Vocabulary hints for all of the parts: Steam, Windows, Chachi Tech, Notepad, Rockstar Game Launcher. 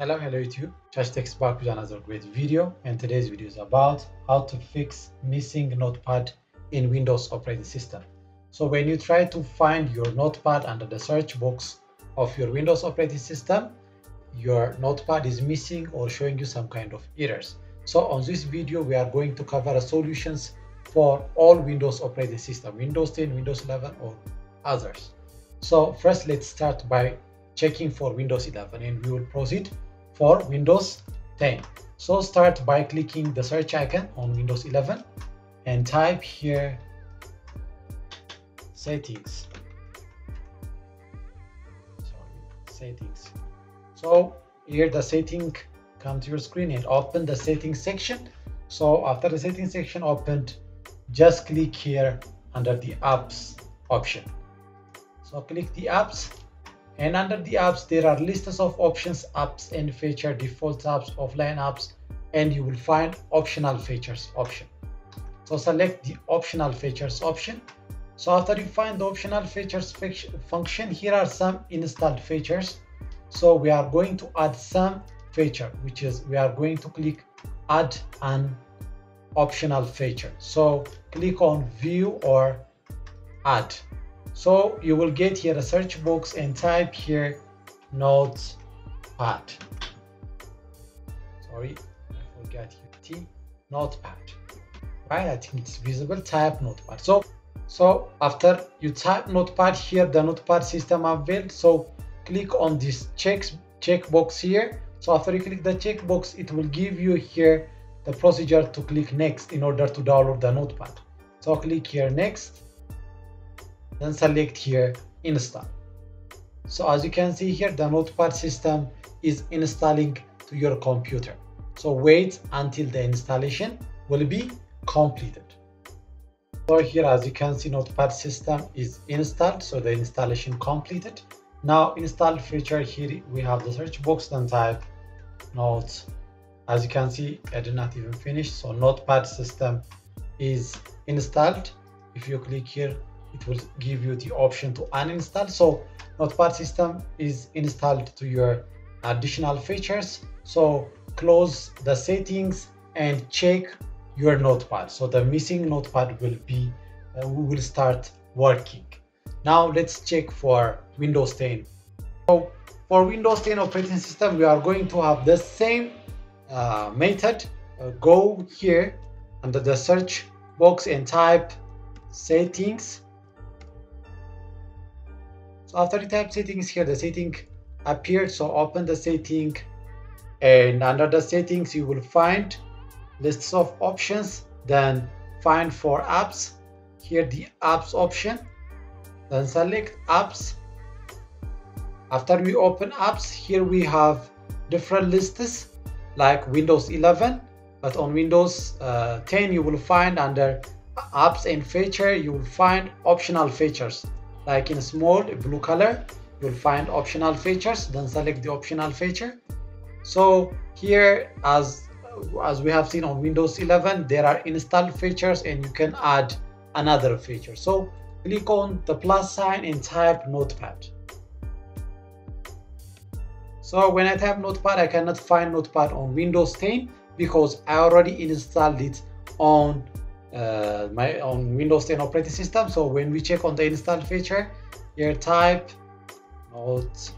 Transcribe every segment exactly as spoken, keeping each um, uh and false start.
Hello, hello YouTube. Chachi Tech back with another great video, and today's video is about how to fix missing Notepad in Windows operating system. So when you try to find your Notepad under the search box of your Windows operating system, your Notepad is missing or showing you some kind of errors. So on this video, we are going to cover solutions for all Windows operating system, Windows ten, Windows eleven, or others. So first, let's start by checking for Windows eleven, and we will proceed for Windows ten. So start by clicking the search icon on Windows eleven and type here settings. Sorry, settings. So here the setting comes to your screen, and open the settings section. So after the settings section opened, just click here under the apps option. So click the apps. And under the apps, there are lists of options, apps and feature, default apps, offline apps, and you will find optional features option. So select the optional features option. So after you find the optional features function, here are some installed features. So we are going to add some feature, which is we are going to click add an optional feature. So click on view or add. So you will get here a search box and type here Notepad. Sorry, I forgot here. T Notepad. Right? I think it's visible. Type Notepad. So, so after you type Notepad here, the Notepad system available. So click on this check checkbox here. So after you click the checkbox, it will give you here the procedure to click next in order to download the Notepad. So click here next. Then select here install. So as you can see here, the Notepad system is installing to your computer. So wait until the installation will be completed. So here, as you can see, Notepad system is installed. So the installation completed. Now install feature, here we have the search box, then type Notes. As you can see, I did not even finish. So Notepad system is installed. If you click here, it will give you the option to uninstall. So Notepad system is installed to your additional features. So close the settings and check your Notepad. So the missing Notepad will be uh, will start working. Now let's check for Windows ten. So for Windows ten operating system, we are going to have the same uh, method. Uh, go here under the search box and type settings. So after you type settings here, the setting appeared. So open the setting, and under the settings you will find lists of options, then find for apps here the apps option, then select apps. After we open apps, here we have different lists like Windows eleven, but on Windows uh, ten you will find under apps and feature you will find optional features. Like in small blue color, you'll find optional features, then select the optional feature. So here, as as we have seen on Windows eleven, there are installed features and you can add another feature. So click on the plus sign and type Notepad. So when I type Notepad, I cannot find Notepad on Windows ten because I already installed it on Uh, my on Windows ten operating system. So when we check on the install feature here, type Notes.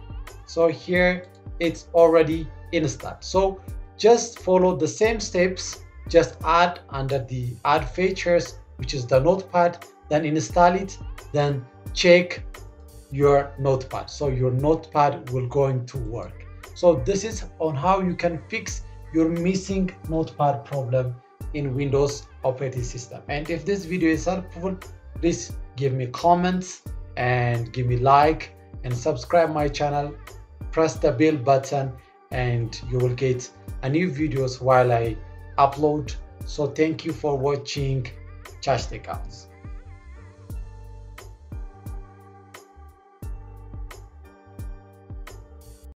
So here it's already installed. So just follow the same steps, just add under the add features, which is the Notepad, then install it, then check your Notepad. So your Notepad will going to work. So this is on how you can fix your missing Notepad problem in Windows operating system. And if this video is helpful, please give me comments and give me like and subscribe my channel, press the bell button, and you will get a new videos while I upload. So thank you for watching. Chachi Tech.